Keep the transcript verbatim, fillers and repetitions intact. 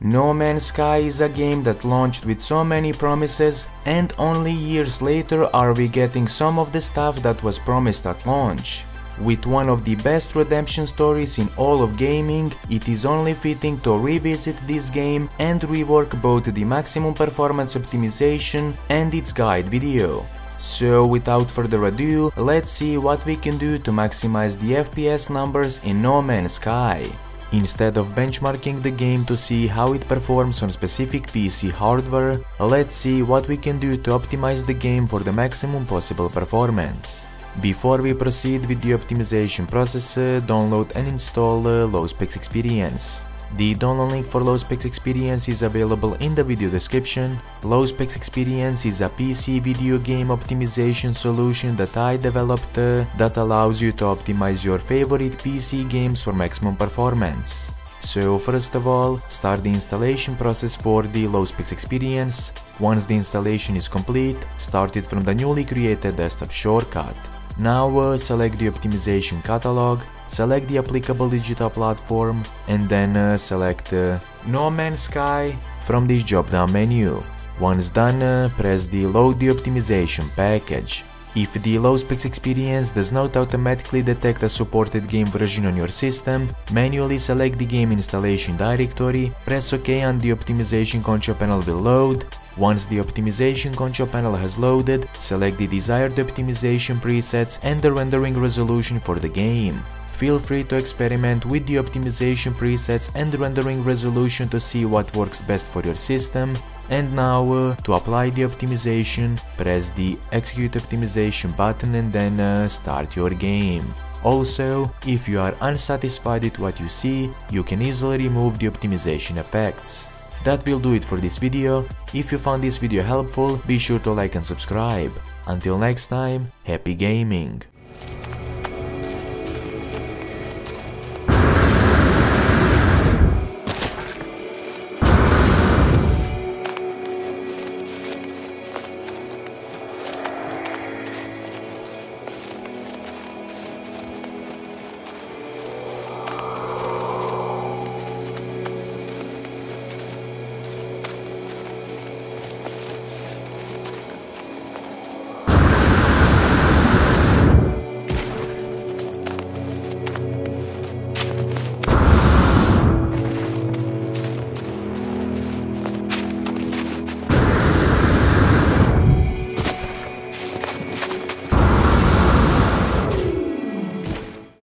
No Man's Sky is a game that launched with so many promises, and only years later are we getting some of the stuff that was promised at launch. With one of the best redemption stories in all of gaming, it is only fitting to revisit this game and rework both the maximum performance optimization and its guide video. So without further ado, let's see what we can do to maximize the F P S numbers in No Man's Sky. Instead of benchmarking the game to see how it performs on specific P C hardware, let's see what we can do to optimize the game for the maximum possible performance. Before we proceed with the optimization process, download and install Low Specs Experience. The download link for Low Specs Experience is available in the video description. Low Specs Experience is a P C video game optimization solution that I developed uh, that allows you to optimize your favorite P C games for maximum performance. So first of all, start the installation process for the Low Specs Experience. Once the installation is complete, start it from the newly created desktop shortcut. Now uh, select the optimization catalog, select the applicable digital platform, and then uh, select uh, No Man's Sky from this drop-down menu. Once done, uh, press the Load the Optimization Package. If the Low Specs Experience does not automatically detect a supported game version on your system, manually select the game installation directory, press OK and the optimization control panel will load. Once the optimization control panel has loaded, select the desired optimization presets and the rendering resolution for the game. Feel free to experiment with the optimization presets and rendering resolution to see what works best for your system. And now, uh, to apply the optimization, press the Execute Optimization button and then uh, start your game. Also, if you are unsatisfied with what you see, you can easily remove the optimization effects. That will do it for this video. If you found this video helpful, be sure to like and subscribe. Until next time, happy gaming!